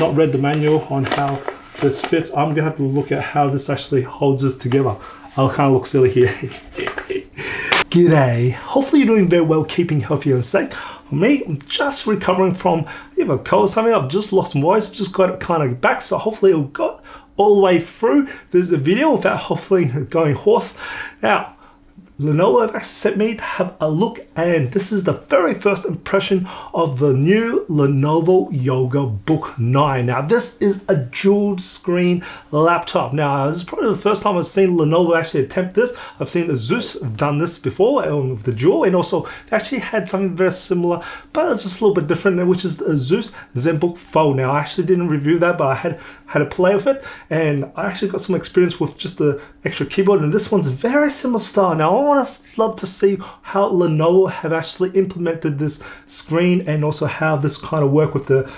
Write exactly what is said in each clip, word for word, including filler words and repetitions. not read the manual on how this fits. I'm gonna have to look at how this actually holds this together. I'll kind of look silly here. G'day, hopefully you're doing very well, keeping healthy and safe. For me, I'm just recovering from either a cold or something. I've just lost my voice, just got it kind of back, so hopefully it'll go all the way through this video without hopefully going hoarse. Now, Lenovo have actually sent me to have a look, and this is the very first impression of the new Lenovo Yoga Book nine. Now this is a dual screen laptop. Now this is probably the first time I've seen Lenovo actually attempt this. I've seen Asus have done this before with the Duo, and also they actually had something very similar, but it's just a little bit different, which is the Asus ZenBook Fold. Now I actually didn't review that, but I had had a play with it, and I actually got some experience with just the extra keyboard, and this one's very similar style. Now I want to love to see how Lenovo have actually implemented this screen and also how this kind of work with the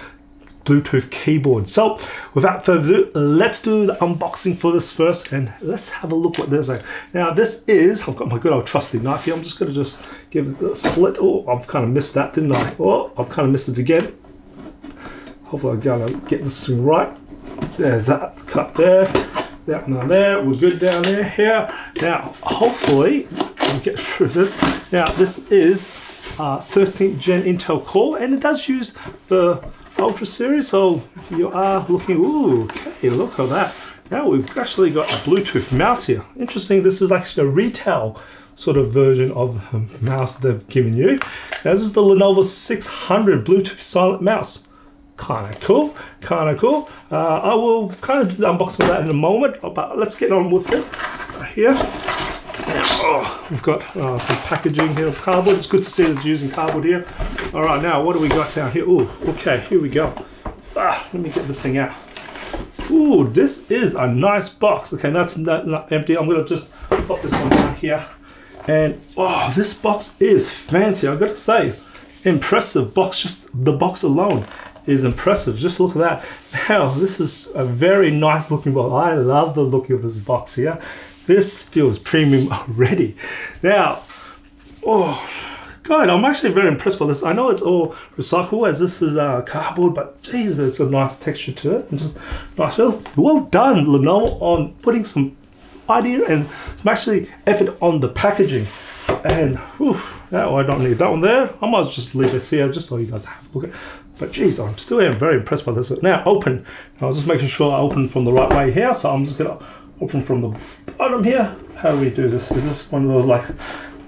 Bluetooth keyboard. So without further ado, let's do the unboxing for this first, and let's have a look what there's like. Now this is, I've got my good old trusty knife here. I'm just gonna just give it a slit. Oh, I've kind of missed that, didn't I? Oh, I've kind of missed it again. Hopefully I'm gonna get this thing right. There's that cut there. That one there, we're good down there, here. Now, hopefully, I'll get through this. Now, this is uh, thirteenth gen Intel Core, and it does use the Ultra series, so you are looking, ooh, okay, look at that. Now, we've actually got a Bluetooth mouse here. Interesting, this is actually a retail sort of version of the mouse they've given you. Now, this is the Lenovo six hundred Bluetooth silent mouse. Kind of cool, kind of cool. Uh, I will kind of do the unboxing of that in a moment, but let's get on with it right here. Now, oh, we've got uh, some packaging here of cardboard. It's good to see that it's using cardboard here. All right, now what do we got down here? Oh, okay, here we go. Ah, let me get this thing out. Ooh, this is a nice box. Okay, that's not, not empty. I'm gonna just pop this one down here. And oh, this box is fancy. I've got to say, impressive box. Just the box alone is impressive. Just look at that. Now this is a very nice looking box. I love the look of this box here. This feels premium already. Now, oh god, I'm actually very impressed by this. I know it's all recyclable as this is uh, cardboard, but geez, it's a nice texture to it. And just nice. Well done, Lenovo, on putting some idea and some actually effort on the packaging. And whew, now I don't need that one there. I might just leave this here just so you guys have a look at. But geez, I'm still am very impressed by this. Now open. I was just making sure I open from the right way here. So I'm just gonna open from the bottom here. How do we do this? Is this one of those like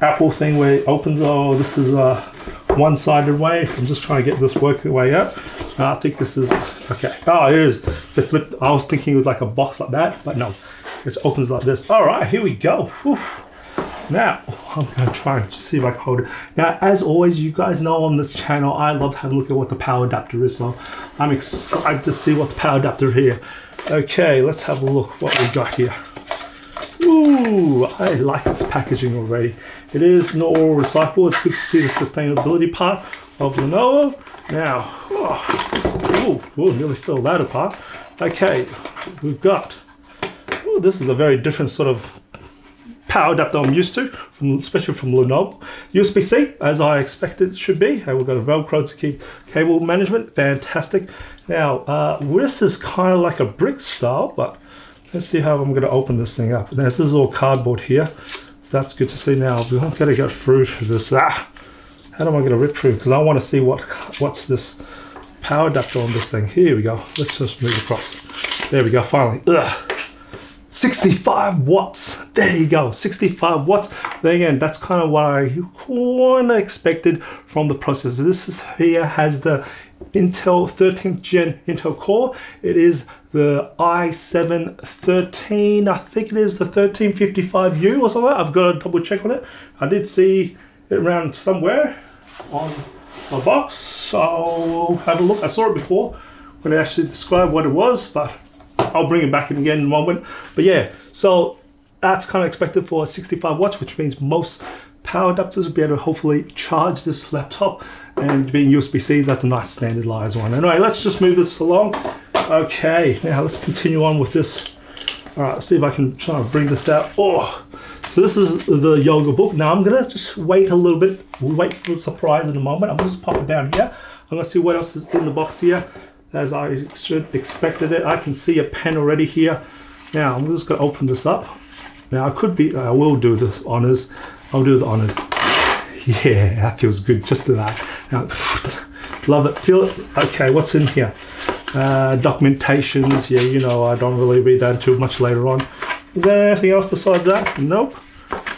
Apple thing where it opens? Oh, this is a one-sided way. I'm just trying to get this work the way up. Uh, I think this is okay. Oh, it is. It's a flip. I was thinking it was like a box like that, but no, it opens like this. All right, here we go. Whew. Now, I'm going to try and see if I can hold it. Now, as always, you guys know on this channel, I love having a look at what the power adapter is. So I'm excited to see what the power adapter is here. Okay, let's have a look what we got here. Ooh, I like this packaging already. It is not all recyclable. It's good to see the sustainability part of Lenovo. Now, oh, this, ooh, we'll nearly fill that apart. Okay, we've got, ooh, this is a very different sort of power adapter I'm used to, from, especially from Lenovo. U S B C, as I expected it should be. And we've got a Velcro to keep cable management. Fantastic. Now, uh, this is kind of like a brick style, but let's see how I'm going to open this thing up. Now, this is all cardboard here. So that's good to see. Now, I've got to get through to this. Ah, how am I going to rip through? Because I want to see what what's this power adapter on this thing. Here we go. Let's just move across. There we go, finally. Ugh. sixty-five watts, there you go, sixty-five watts. Then again, that's kind of what I kind of expected from the processor. This is here has the Intel thirteenth gen Intel Core. It is the i seven thirteen, I think it is the thirteen fifty-five U or something. I've got to double check on it. I did see it around somewhere on my box, so have a look. I saw it before when I actually described what it was, but I'll bring it back in again in a moment. But yeah, so that's kind of expected for sixty-five watts, which means most power adapters will be able to hopefully charge this laptop, and being U S B C, that's a nice standardized one. Anyway, let's just move this along. Okay, now let's continue on with this. All right, let's see if I can try and bring this out. Oh, so this is the Yoga Book. Now I'm gonna just wait a little bit. We'll wait for the surprise in a moment. I'm gonna just pop it down here. I'm gonna see what else is in the box here. as I should expected it. I can see a pen already here. Now I'm just going to open this up. Now I could be, I will do this honors. I'll do the honors. Yeah, that feels good just to that. Now, love it, feel it. Okay, what's in here? Uh, documentations, yeah, you know, I don't really read that too much later on. Is there anything else besides that? Nope.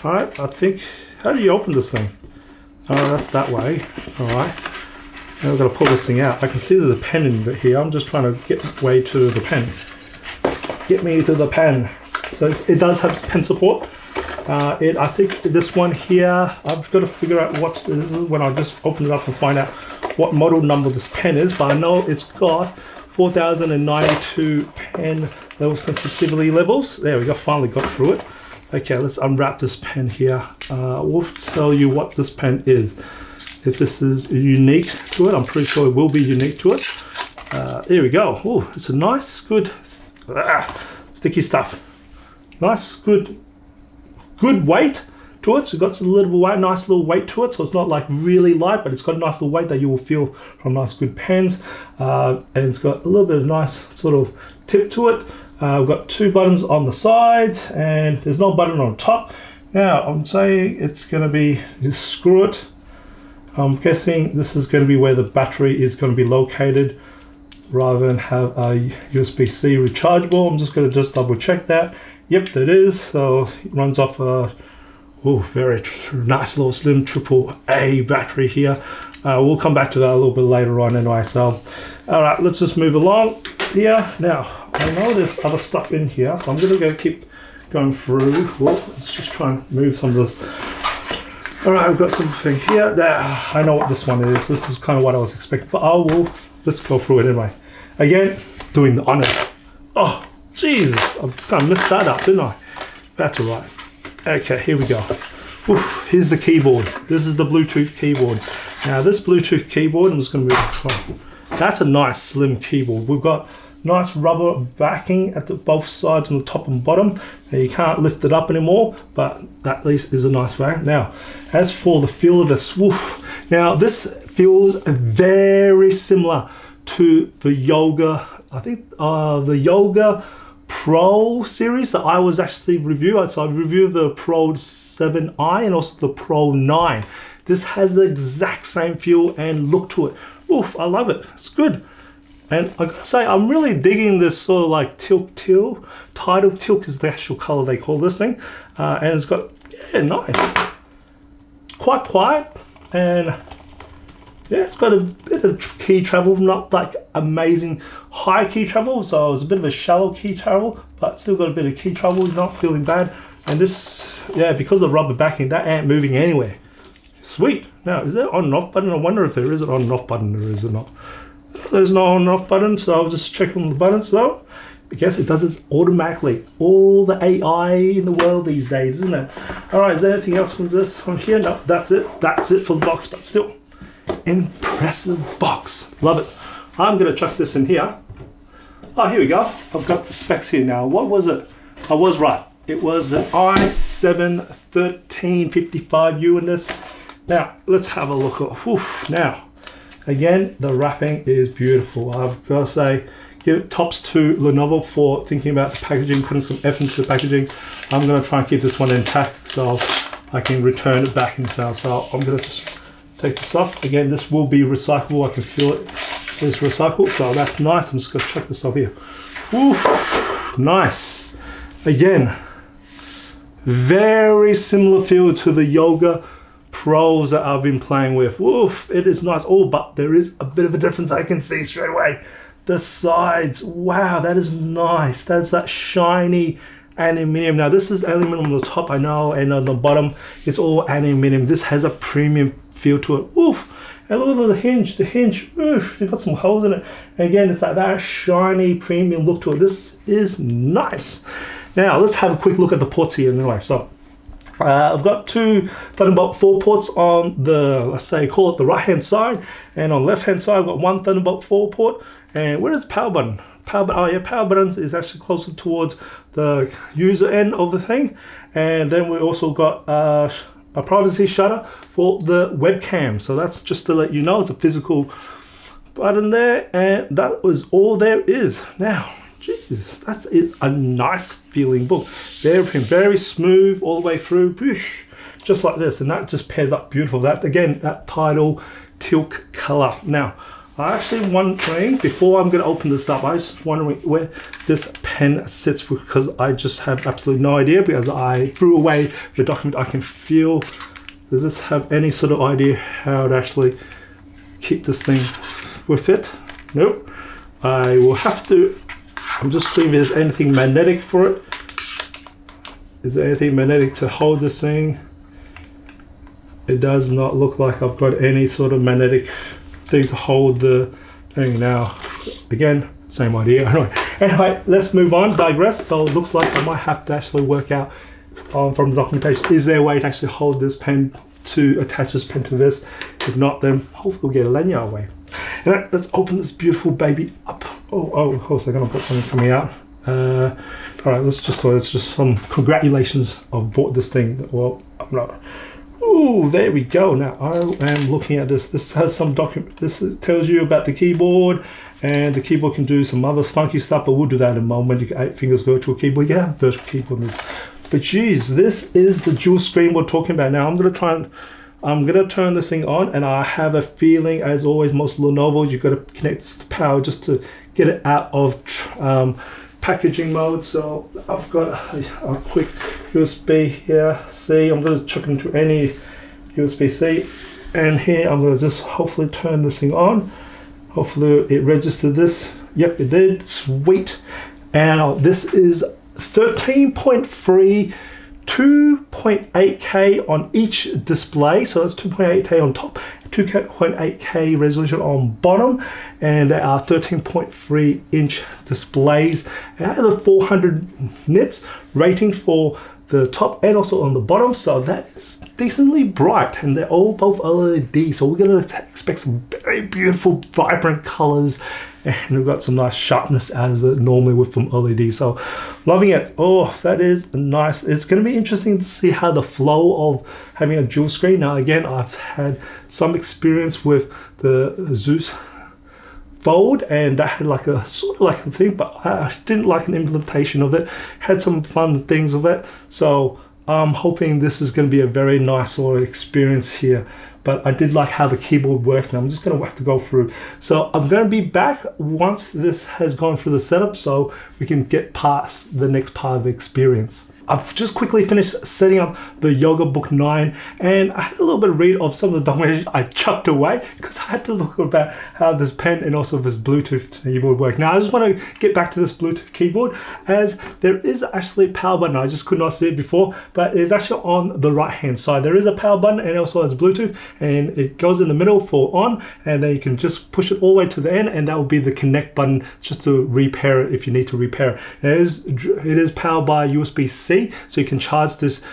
All right, I think, how do you open this thing? Oh, that's that way. All right. Now I've got to pull this thing out. I can see there's a pen in here. I'm just trying to get way to the pen. Get me to the pen. So it, it does have pen support. Uh, it, I think this one here, I've got to figure out what's, this is when I just open it up and find out what model number this pen is, but I know it's got four thousand ninety-two pen level sensitivity levels. There we go, finally got through it. Okay, let's unwrap this pen here. Uh, we'll tell you what this pen is. If this is unique to it, I'm pretty sure it will be unique to it. Uh, there we go. Oh, it's a nice, good, ah, sticky stuff. Nice, good, good weight to it. It's got a little weight, nice little weight to it. So it's not like really light, but it's got a nice little weight that you will feel from nice, good pens. Uh, and it's got a little bit of nice sort of tip to it. Uh, we've got two buttons on the sides and there's no button on top. Now I'm saying it's going to be, just screw it. I'm guessing this is going to be where the battery is going to be located rather than have a U S B C rechargeable. I'm just going to just double check that. Yep, that is. So it runs off a oh, very nice little slim triple A battery here. Uh, we'll come back to that a little bit later on anyway. So all right, let's just move along. Yeah, now I know there's other stuff in here, so I'm gonna go keep going through. Well, let's just try and move some of this. All right, I've got something here. There, I know what this one is. This is kind of what I was expecting, but I will just go through it anyway. Again, doing the honors. Oh, Jesus, I've kind of messed that up, didn't I? That's all right. Okay, here we go. Oof, here's the keyboard. This is the Bluetooth keyboard. Now, this Bluetooth keyboard, I'm just gonna move this one. That's a nice slim keyboard. We've got nice rubber backing at the both sides on the top and bottom. Now you can't lift it up anymore, but that at least is a nice way. Now, as for the feel of the swoosh, now this feels very similar to the Yoga, I think uh, the Yoga Pro series that I was actually reviewing. So I reviewed the Pro seven i and also the Pro nine. This has the exact same feel and look to it. Oof, I love it. It's good. And I gotta say, I'm really digging this sort of like Tilk Teal. Tidal Tilk is the actual color they call this thing. Uh, and it's got, yeah, nice. Quite quiet. And yeah, it's got a bit of key travel, not like amazing high key travel. So it's a bit of a shallow key travel, but still got a bit of key travel, not feeling bad. And this, yeah, because of rubber backing, that ain't moving anywhere. Sweet. Now, is there on and off button? I wonder if there is an on and off button or is it not. There's no on and off button, so I'll just check on the buttons though. I guess it does it automatically. All the A I in the world these days, isn't it? All right, is there anything else from this from here? No, that's it. That's it for the box, but still, impressive box. Love it. I'm going to chuck this in here. Oh, here we go. I've got the specs here now. What was it? I was right. It was an i seven thirteen fifty-five U in this. Now, let's have a look at, oof, now, again, the wrapping is beautiful. I've got to say, give it tops to Lenovo for thinking about the packaging, putting some effort into the packaging. I'm going to try and keep this one intact so I can return it back in now. So I'm going to just take this off. Again, this will be recyclable. I can feel it is recyclable, so that's nice. I'm just going to chuck this off here. Oof, nice. Again, very similar feel to the Yoga Pros that I've been playing with. Woof, it is nice. Oh, but there is a bit of a difference I can see straight away. The sides, wow, that is nice. That's that shiny aluminium. Now this is aluminium on the top, I know, and on the bottom it's all aluminium. This has a premium feel to it. Woof, and look at the hinge. The hinge, oof, it's got some holes in it. And again, it's like that shiny premium look to it. This is nice. Now let's have a quick look at the ports here anyway. So Uh, I've got two Thunderbolt four ports on the, let's say, call it the right-hand side, and on the left-hand side, I've got one Thunderbolt four port. And where is the power button? Power button, oh yeah, power buttons is actually closer towards the user end of the thing. And then we also got uh, a privacy shutter for the webcam. So that's just to let you know, it's a physical button there, and that was all there is. Now, Jesus, that is a nice feeling book. They're very smooth all the way through, just like this, and that just pairs up beautiful. That again, that Tidal Teal color. Now, I actually wondering before I'm going to open this up. I was wondering where this pen sits because I just have absolutely no idea because I threw away the document. I can feel. Does this have any sort of idea how to actually keep this thing with it? Nope. I will have to. I'm just seeing if there's anything magnetic for it. Is there anything magnetic to hold this thing? It does not look like I've got any sort of magnetic thing to hold the thing now. Again, same idea. Anyway, anyway let's move on, digress. So it looks like I might have to actually work out um, from the documentation, is there a way to actually hold this pen, to attach this pen to this? If not, then hopefully we'll get a lanyard away. And let's open this beautiful baby up. Oh, oh, of course, they're gonna put something coming out. Uh, all right, let's just, let's just some congratulations. I've bought this thing. Well, I'm not. Ooh, there we go. Now I am looking at this. This has some document. This tells you about the keyboard, and the keyboard can do some other funky stuff, but we'll do that in a moment. You get eight fingers virtual keyboard. Yeah, virtual keyboard is. But geez, this is the dual screen we're talking about. Now I'm gonna try and I'm gonna turn this thing on, and I have a feeling, as always, most Lenovo, you've got to connect the power just to get it out of um, packaging mode. So I've got a, a quick U S B here. See, I'm gonna chuck into any U S B C, and here I'm gonna just hopefully turn this thing on. Hopefully it registered this. Yep, it did. Sweet. Now this is thirteen point three. two point eight K on each display, so that's two point eight K on top, two point eight K resolution on bottom, and there are thirteen point three inch displays at the four hundred nits rating for the top and also on the bottom, so that's decently bright, and they're all both L E D, so we're going to expect some very beautiful vibrant colors, and we've got some nice sharpness out of it normally with some L E D, so loving it. Oh, that is nice. It's going to be interesting to see how the flow of having a dual screen. Now again, I've had some experience with the Asus Fold, and that had like a sort of like a thing, but I didn't like an implementation of it. Had some fun things with it, so I'm hoping this is going to be a very nice sort of experience here. But I did like how the keyboard worked, and I'm just going to have to go through. So I'm going to be back once this has gone through the setup, so we can get past the next part of the experience. I've just quickly finished setting up the Yoga Book nine, and I had a little bit of read of some of the documentation I chucked away because I had to look about how this pen and also this Bluetooth keyboard work. Now I just want to get back to this Bluetooth keyboard, as there is actually a power button. I just could not see it before, but it's actually on the right hand side. There is a power button and also has Bluetooth, and it goes in the middle for on, and then you can just push it all the way to the end, and that will be the connect button just to repair it if you need to repair it. Now, it is, it is powered by U S B C. So you can charge this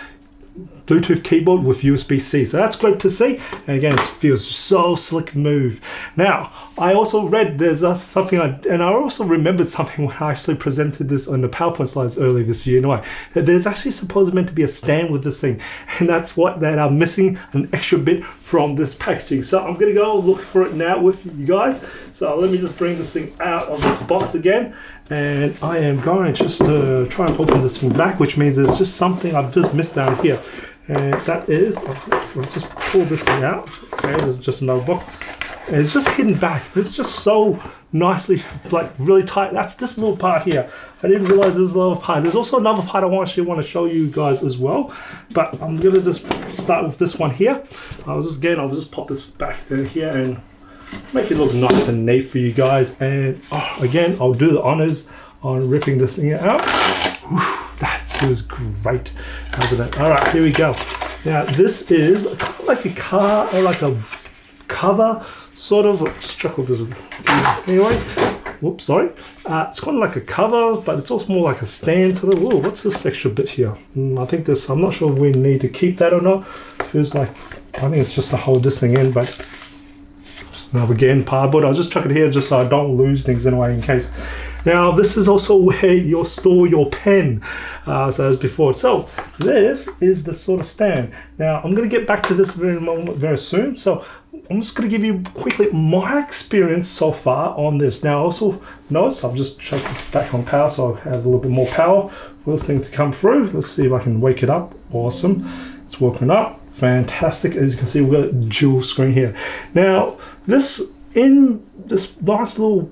Bluetooth keyboard with U S B C. So that's great to see. And again, it feels so slick move. Now, I also read there's uh, something, I, and I also remembered something when I actually presented this on the PowerPoint slides earlier this year. Anyway, that there's actually supposed meant to be a stand with this thing. And that's what that I'm missing an extra bit from this packaging. So I'm going to go look for it now with you guys. So let me just bring this thing out of this box again. And I am going just to try and open this thing back, which means there's just something I've just missed down here. And that is, I'll just pull this thing out. Okay, there's just another box. And it's just hidden back. It's just so nicely, like really tight. That's this little part here. I didn't realize there's another part. There's also another part I actually want to show you guys as well. But I'm going to just start with this one here. I'll just, again, I'll just pop this back down here and make it look nice and neat for you guys. And oh, again, I'll do the honors on ripping this thing out. Whew. That feels great, doesn't it? All right, here we go. Now, this is kind of like a car or like a cover, sort of. Just chuckled this anyway. Whoops, sorry. Uh, it's kind of like a cover, but it's also more like a stand. Sort of. Ooh, what's this extra bit here? Mm, I think this, I'm not sure if we need to keep that or not. Feels like, I think it's just to hold this thing in, but now again, cardboard. I'll just chuck it here just so I don't lose things anyway in case. Now, this is also where you'll store your pen, uh, so as before. So, this is the sort of stand. Now, I'm going to get back to this very moment very soon. So, I'm just going to give you quickly my experience so far on this. Now, also notice I've just checked this back on power, so I have a little bit more power for this thing to come through. Let's see if I can wake it up. Awesome. It's woken up. Fantastic. As you can see, we've got a dual screen here. Now, this in this nice little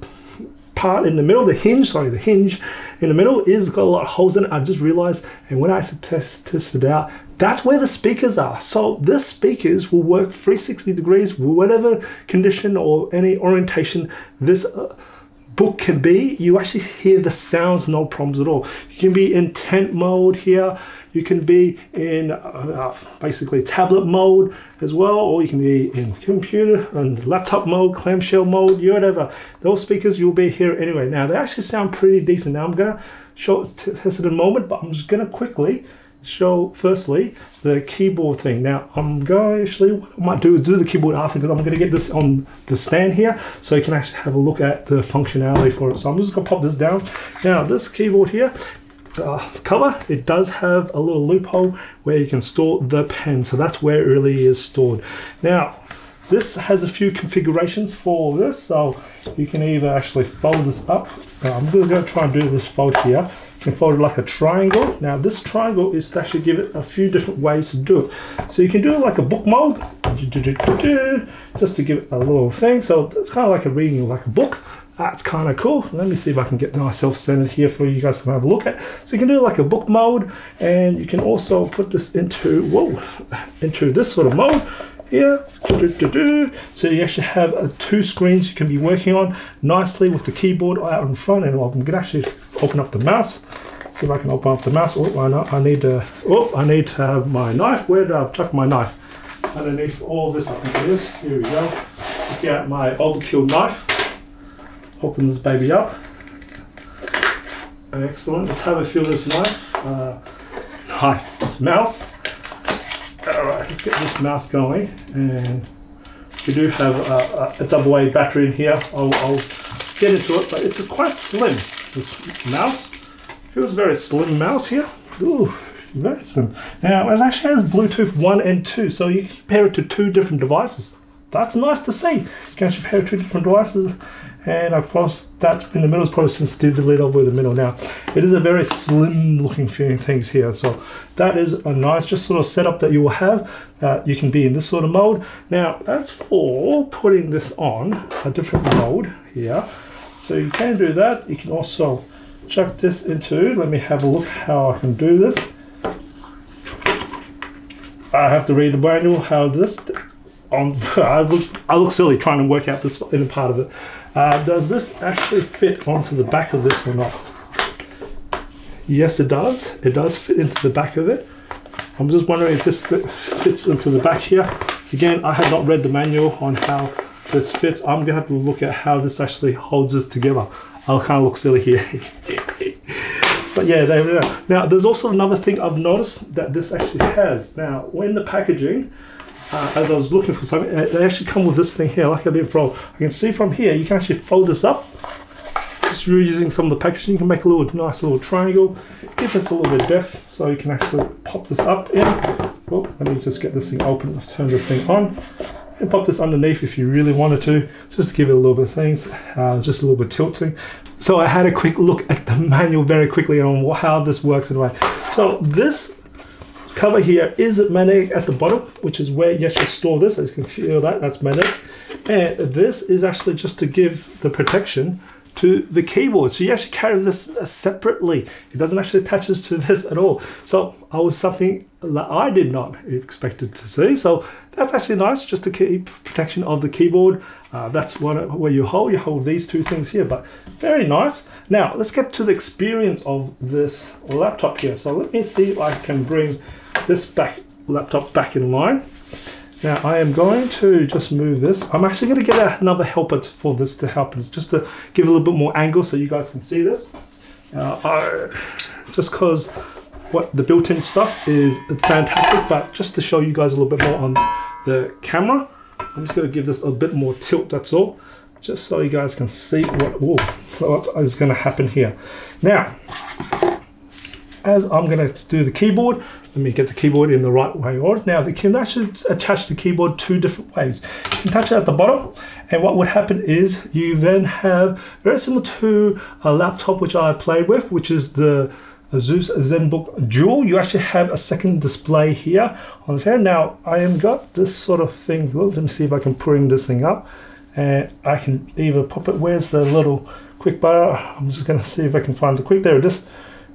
part in the middle, the hinge, sorry, the hinge in the middle is got a lot of holes in it. I just realized, and when I test, test it out, that's where the speakers are. So the speakers will work three hundred sixty degrees, whatever condition or any orientation this uh, book can be. You actually hear the sounds, no problems at all. You can be in tent mode here. You can be in uh, basically tablet mode as well, or you can be in computer and laptop mode, clamshell mode, whatever. Those speakers you'll be here anyway. Now they actually sound pretty decent. Now I'm gonna show test it in a moment, but I'm just gonna quickly show firstly the keyboard thing. Now I'm going actually what I might do is do the keyboard after, because I'm going to get this on the stand here so you can actually have a look at the functionality for it. So I'm just going to pop this down. Now this keyboard here, uh, cover, it does have a little loophole where you can store the pen, so that's where it really is stored. Now this has a few configurations for this, so you can either actually fold this up. Now I'm just going to try and do this fold here. You can fold it like a triangle. Now this triangle is to actually give it a few different ways to do it. So you can do it like a book mode, just to give it a little thing. So it's kind of like a reading, like a book. That's kind of cool. Let me see if I can get myself centered here for you guys to have a look at. So you can do it like a book mode, and you can also put this into, whoa, into this sort of mode. Here. So you actually have uh, two screens you can be working on nicely with the keyboard out in front, and I'm gonna actually open up the mouse. See if I can open up the mouse. Oh, why not? I need to. Oh, I need to have my knife. Where did I chuck my knife? Underneath all this, I think it is. Here we go. Get out my overkill knife. Open this baby up. Excellent. Let's have a feel this knife. Uh, knife. This mouse. Alright, let's get this mouse going, and we do have a, a, a double A battery in here. I'll, I'll get into it, but it's a quite slim, this mouse. Feels very slim mouse here. Ooh, very slim. Now, it actually has Bluetooth one and two, so you can pair it to two different devices. That's nice to see. You can actually pair two different devices, and of course that in the middle is probably sensitively over the middle. Now it is a very slim looking feeling things here, so that is a nice just sort of setup that you will have. Uh, you can be in this sort of mode. Now as for putting this on a different mode here, so you can do that. You can also chuck this into, let me have a look how I can do this. I have to read the manual how this on, I look, I look silly trying to work out this inner part of it. Uh, does this actually fit onto the back of this or not? Yes, it does. It does fit into the back of it. I'm just wondering if this fits into the back here. Again, I have not read the manual on how this fits. I'm going to have to look at how this actually holds this together. I'll kind of look silly here. But yeah, there we go. Now, there's also another thing I've noticed that this actually has. Now, when the packaging... Uh, as I was looking for something, they actually come with this thing here, like I did before. I can see from here, you can actually fold this up. Just reusing some of the packaging, you can make a little nice little triangle. Give this a little bit of depth, so you can actually pop this up in. Oh, let me just get this thing open, turn this thing on. And pop this underneath if you really wanted to, just to give it a little bit of things, uh, just a little bit tilting. So I had a quick look at the manual very quickly on how this works in a way. So this cover here is magnetic at the bottom, which is where you actually store this. As you can feel that, that's magnetic. And this is actually just to give the protection to the keyboard. So you actually carry this separately. It doesn't actually attach this to this at all. So I was something that I did not expected to see. So that's actually nice, just to keep protection of the keyboard. Uh, that's one where you hold. You hold these two things here, but very nice. Now let's get to the experience of this laptop here. So let me see if I can bring this back laptop back in line. Now I am going to just move this. I'm actually going to get another helper for this to help us, just to give a little bit more angle so you guys can see this. Uh, I, just because what the built-in stuff is fantastic, but just to show you guys a little bit more on the camera, I'm just going to give this a bit more tilt, that's all, just so you guys can see what, whoa, what is going to happen here. Now as I'm going to do the keyboard, let me get the keyboard in the right way. Or now you can actually attach the keyboard two different ways. You can attach it at the bottom, and what would happen is you then have very similar to a laptop which I played with, which is the Asus ZenBook Duo. You actually have a second display here on the chair. Now I am got this sort of thing. Well, let me see if I can bring this thing up, and I can either pop it. Where's the little quick bar? I'm just going to see if I can find the quick. There it is.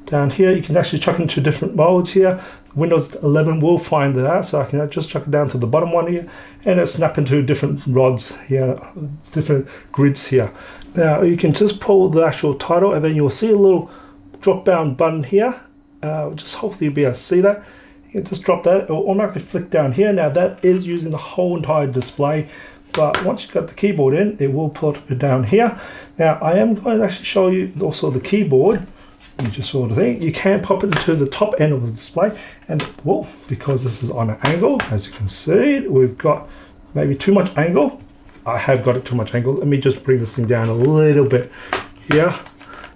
Down here, you can actually chuck into different modes here. Windows eleven will find that, so I can just chuck it down to the bottom one here, and it'll snap into different rods here, different grids here. Now you can just pull the actual title, and then you'll see a little drop down button here. Uh, just hopefully you'll be able to see that. You can just drop that, it'll automatically flick down here. Now that is using the whole entire display, but once you've got the keyboard in, it will put it down here. Now I am going to actually show you also the keyboard. You just sort of thing, you can pop it into the top end of the display, and well, because this is on an angle, as you can see, we've got maybe too much angle. I have got it too much angle. Let me just bring this thing down a little bit here.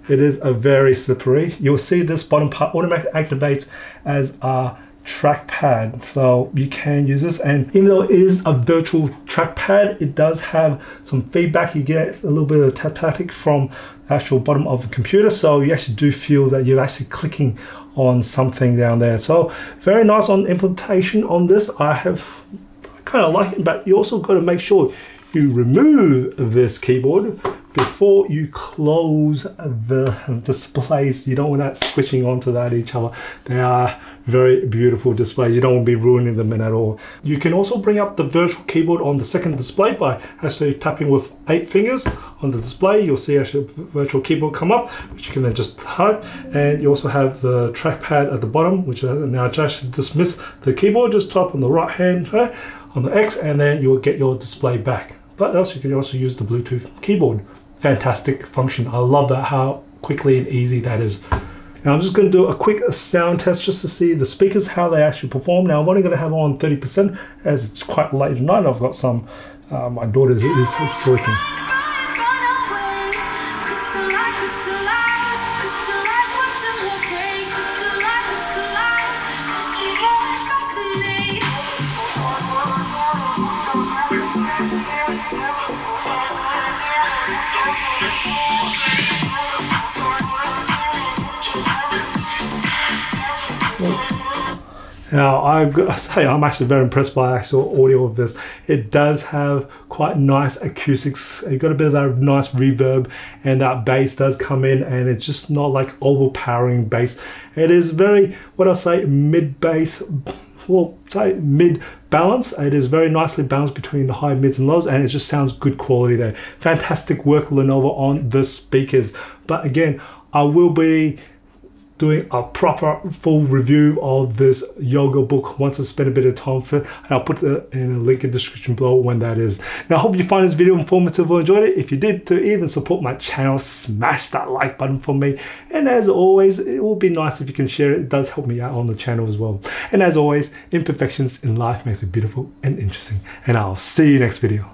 It is a very slippery. You'll see this bottom part automatically activates as a trackpad, so you can use this, and even though it is a virtual trackpad, it does have some feedback. You get a little bit of tactic from the actual bottom of the computer, so you actually do feel that you're actually clicking on something down there. So very nice on implementation on this. I have kind of like it, but you also got to make sure you remove this keyboard before you close the displays. You don't want that switching onto that each other. They are very beautiful displays. You don't want to be ruining them in at all. You can also bring up the virtual keyboard on the second display by actually tapping with eight fingers on the display. You'll see actually a virtual keyboard come up, which you can then just type. And you also have the trackpad at the bottom, which now just dismiss the keyboard. Just tap on the right hand, right, on the X, and then you'll get your display back. But else you can also use the Bluetooth keyboard. Fantastic function. I love that, how quickly and easy that is. Now I'm just going to do a quick sound test just to see the speakers, how they actually perform. Now I'm only going to have on thirty percent as it's quite late at night. I've got some, uh, my daughter is, is, is sleeping. Now, I've got to say, I'm actually very impressed by the actual audio of this. It does have quite nice acoustics. You've got a bit of that nice reverb, and that bass does come in, and it's just not like overpowering bass. It is very, what I say, mid-bass, well, say mid-balance. It is very nicely balanced between the high, mids, and lows, and it just sounds good quality there. Fantastic work, Lenovo, on the speakers. But again, I will be doing a proper full review of this Yoga Book once I spend a bit of time for it, and I'll put the in a link in the description below when that is. Now I hope you find this video informative or enjoyed it. If you did, to even support my channel, smash that like button for me, and as always, it will be nice if you can share it. It does help me out on the channel as well. And as always, imperfections in life makes it beautiful and interesting, and I'll see you next video.